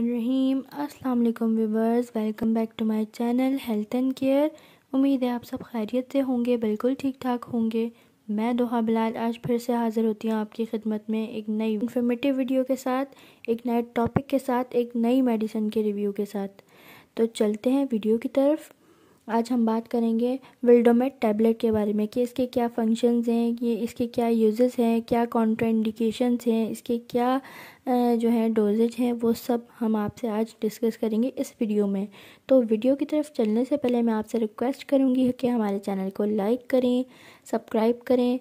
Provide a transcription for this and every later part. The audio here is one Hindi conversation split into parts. रहीम। अस्सलाम वालेकुम viewers, welcome back to my channel health and care. उम्मीद है आप सब खैरियत से होंगे, बिल्कुल ठीक ठाक होंगे। मैं दोहा बिलाल आज फिर से हाज़िर होती हूँ आपकी खिदमत में एक नई इन्फॉर्मेटिव वीडियो के साथ, एक नए टॉपिक के साथ, एक नई मेडिसिन के रिव्यू के साथ। तो चलते हैं वीडियो की तरफ। आज हम बात करेंगे विल्डोमेट टैबलेट के बारे में कि इसके क्या फंक्शंस हैं, ये इसके क्या यूजेस हैं, क्या कॉन्ट्राइंडिकेशंस हैं, इसके क्या जो है डोजेज हैं, वो सब हम आपसे आज डिस्कस करेंगे इस वीडियो में। तो वीडियो की तरफ चलने से पहले मैं आपसे रिक्वेस्ट करूंगी कि हमारे चैनल को लाइक करें, सब्सक्राइब करें,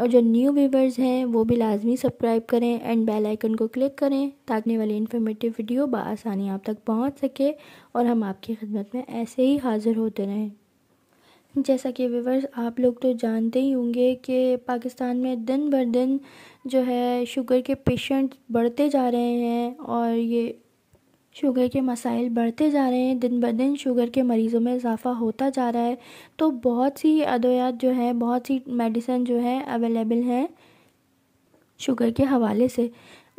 और जो न्यू व्यूअर्स हैं वो भी लाजमी सब्सक्राइब करें एंड बेल आइकन को क्लिक करें ताकि आने वाली इन्फॉर्मेटिव वीडियो बआसानी आप तक पहुंच सके और हम आपकी खिदमत में ऐसे ही हाज़िर होते रहें। जैसा कि व्यूअर्स आप लोग तो जानते ही होंगे कि पाकिस्तान में दिन बर दिन जो है शुगर के पेशेंट बढ़ते जा रहे हैं और ये शुगर के मसाइल बढ़ते जा रहे हैं। दिन ब दिन शुगर के मरीज़ों में इजाफ़ा होता जा रहा है। तो बहुत सी अद्वियात जो है, बहुत सी मेडिसिन जो है अवेलेबल हैं शुगर के हवाले से।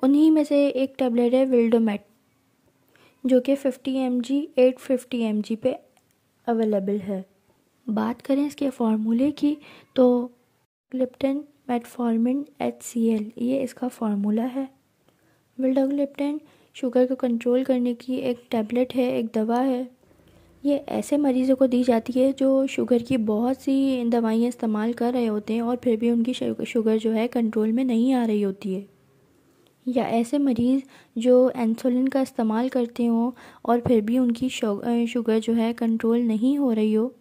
उन्हीं में से एक टैबलेट है विल्डोमेट, जो कि 50 mg 850 mg पे अवेलेबल है। बात करें इसके फार्मूले की तो ग्लिप्टिन मेटफॉर्मिन HCL ये इसका फार्मूला है। विल्डोग्लिप्टिन शुगर को कंट्रोल करने की एक टैबलेट है, एक दवा है। ये ऐसे मरीज़ों को दी जाती है जो शुगर की बहुत सी दवाइयाँ इस्तेमाल कर रहे होते हैं और फिर भी उनकी शुगर जो है कंट्रोल में नहीं आ रही होती है, या ऐसे मरीज़ जो इंसुलिन का इस्तेमाल करते हों और फिर भी उनकी शुगर जो है कंट्रोल नहीं हो रही हो,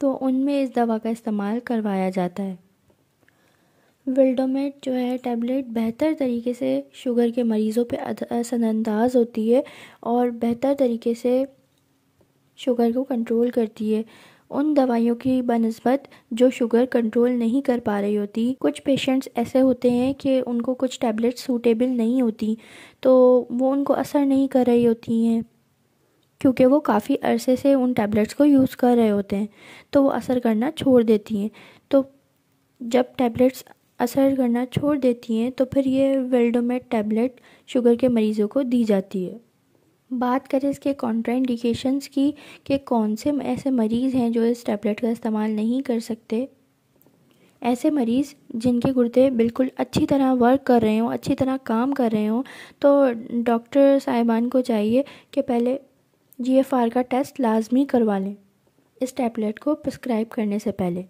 तो उनमें इस दवा का इस्तेमाल करवाया जाता है। विल्डोमेट जो है टैबलेट बेहतर तरीके से शुगर के मरीज़ों पे असरअंदाज होती है और बेहतर तरीके से शुगर को कंट्रोल करती है उन दवाइयों की बनस्बत जो शुगर कंट्रोल नहीं कर पा रही होती। कुछ पेशेंट्स ऐसे होते हैं कि उनको कुछ टैबलेट सूटेबल नहीं होती, तो वो उनको असर नहीं कर रही होती हैं क्योंकि वो काफ़ी अरसे से उन टैबलेट्स को यूज़ कर रहे होते हैं, तो वो असर करना छोड़ देती हैं। तो जब टैबलेट्स असर करना छोड़ देती हैं तो फिर ये विल्डोमेट टैबलेट शुगर के मरीज़ों को दी जाती है। बात करें इसके कॉन्ट्राइंडिकेशंस की कि कौन से ऐसे मरीज़ हैं जो इस टैबलेट का इस्तेमाल नहीं कर सकते। ऐसे मरीज़ जिनके गुर्दे बिल्कुल अच्छी तरह वर्क कर रहे हों, अच्छी तरह काम कर रहे हों, तो डॉक्टर साहिबान को चाहिए कि पहले GFR का टेस्ट लाजमी करवा लें इस टैबलेट को प्रिस्क्राइब करने से पहले।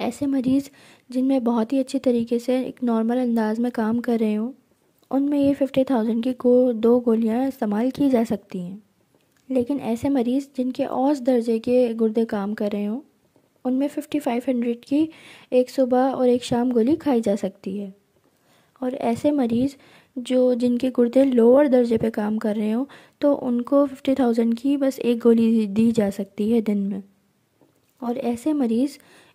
ऐसे मरीज़ जिनमें बहुत ही अच्छी तरीके से एक नॉर्मल अंदाज में काम कर रहे हों, उनमें ये 50,000 की दो गोलियां इस्तेमाल की जा सकती हैं। लेकिन ऐसे मरीज़ जिनके औसत दर्जे के गुर्दे काम कर रहे हों, उनमें 5500 की एक सुबह और एक शाम गोली खाई जा सकती है। और ऐसे मरीज़ जो जिनके गुर्दे लोअर दर्जे पे काम कर रहे हों, तो उनको 50,000 की बस एक गोली दी जा सकती है दिन में। और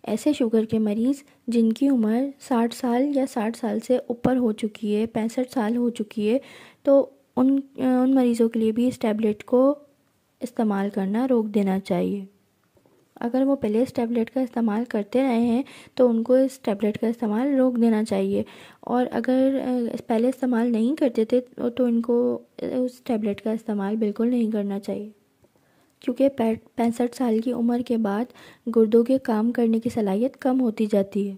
ऐसे शुगर के मरीज़ जिनकी उम्र 60 साल या 60 साल से ऊपर हो चुकी है, 65 साल हो चुकी है, तो उन मरीज़ों के लिए भी इस टैबलेट को इस्तेमाल करना रोक देना चाहिए। अगर वो पहले इस टैबलेट का इस्तेमाल करते रहे हैं तो उनको इस टैबलेट का इस्तेमाल रोक देना चाहिए, और अगर पहले इस्तेमाल नहीं करते थे तो इनको उस टैबलेट का इस्तेमाल बिल्कुल नहीं करना चाहिए, क्योंकि 65 साल की उम्र के बाद गुर्दों के काम करने की सलाहियत कम होती जाती है।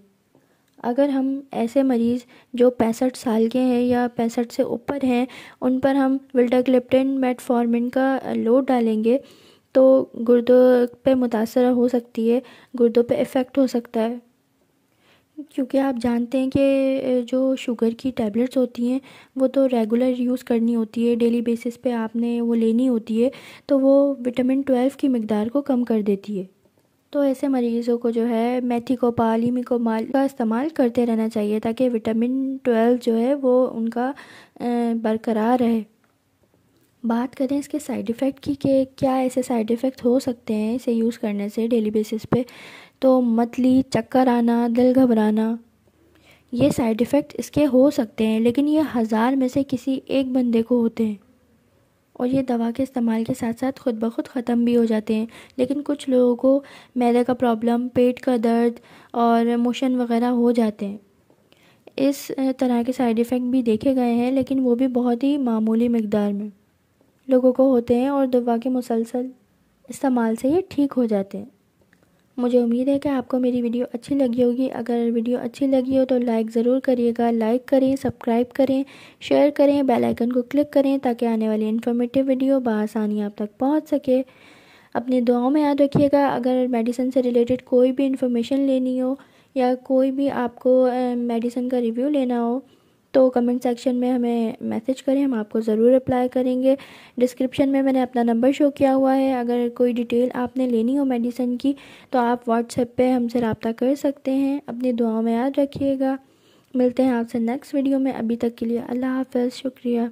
अगर हम ऐसे मरीज़ जो 65 साल के हैं या 65 से ऊपर हैं, उन पर हम विल्डोग्लिप्टिन मेटफॉर्मिन का लोड डालेंगे तो गुर्दों पे मुतासर हो सकती है, गुर्दों पे इफ़ेक्ट हो सकता है। क्योंकि आप जानते हैं कि जो शुगर की टैबलेट्स होती हैं वो तो रेगुलर यूज़ करनी होती है, डेली बेसिस पे आपने वो लेनी होती है, तो वो विटामिन 12 की मिकदार को कम कर देती है। तो ऐसे मरीज़ों को जो है मेथिकोपाल, इमिकोपाल का इस्तेमाल करते रहना चाहिए ताकि विटामिन 12 जो है वो उनका बरकरार रहे। बात करें इसके साइड इफ़ेक्ट की कि क्या ऐसे साइड इफ़ेक्ट हो सकते हैं इसे यूज़ करने से डेली बेसिस पे, तो मतली, चक्कर आना, दिल घबराना, ये साइड इफ़ेक्ट इसके हो सकते हैं। लेकिन ये 1000 में से किसी एक बंदे को होते हैं और ये दवा के इस्तेमाल के साथ साथ खुद ब खुद ख़त्म भी हो जाते हैं। लेकिन कुछ लोगों को मैदे का प्रॉब्लम, पेट का दर्द और मोशन वग़ैरह हो जाते हैं। इस तरह के साइड इफ़ेक्ट भी देखे गए हैं, लेकिन वो भी बहुत ही मामूली मकदार में। लोगों को होते हैं और दवा के मुसलसल इस्तेमाल से ये ठीक हो जाते हैं। मुझे उम्मीद है कि आपको मेरी वीडियो अच्छी लगी होगी। अगर वीडियो अच्छी लगी हो तो लाइक ज़रूर करिएगा। लाइक करें, सब्सक्राइब करें, शेयर करें, बेल आइकन को क्लिक करें ताकि आने वाली इन्फॉर्मेटिव वीडियो बआसानी आप तक पहुंच सके। अपनी दुआओं में याद रखिएगा। अगर मेडिसिन से रिलेटेड कोई भी इन्फॉर्मेशन लेनी हो या कोई भी आपको मेडिसिन का रिव्यू लेना हो तो कमेंट सेक्शन में हमें मैसेज करें, हम आपको ज़रूर रिप्लाई करेंगे। डिस्क्रिप्शन में मैंने अपना नंबर शो किया हुआ है। अगर कोई डिटेल आपने लेनी हो मेडिसिन की तो आप व्हाट्सएप पे हमसे रब्ता कर सकते हैं। अपनी दुआओं में याद रखिएगा। मिलते हैं आपसे नेक्स्ट वीडियो में। अभी तक के लिए अल्लाह हाफ़िज़, शुक्रिया।